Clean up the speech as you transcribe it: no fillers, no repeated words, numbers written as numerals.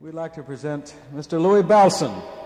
We'd like to present Mr. Louis Bellson.